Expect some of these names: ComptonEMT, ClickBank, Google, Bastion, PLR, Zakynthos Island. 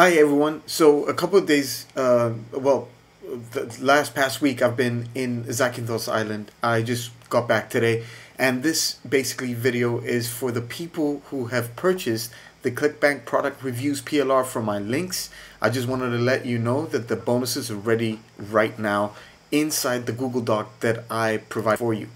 Hi everyone. So a couple of days, the past week I've been in Zakynthos Island. I just got back today, and this basically video is for the people who have purchased the ClickBank product reviews PLR from my links. I just wanted to let you know that the bonuses are ready right now inside the Google Doc that I provide for you.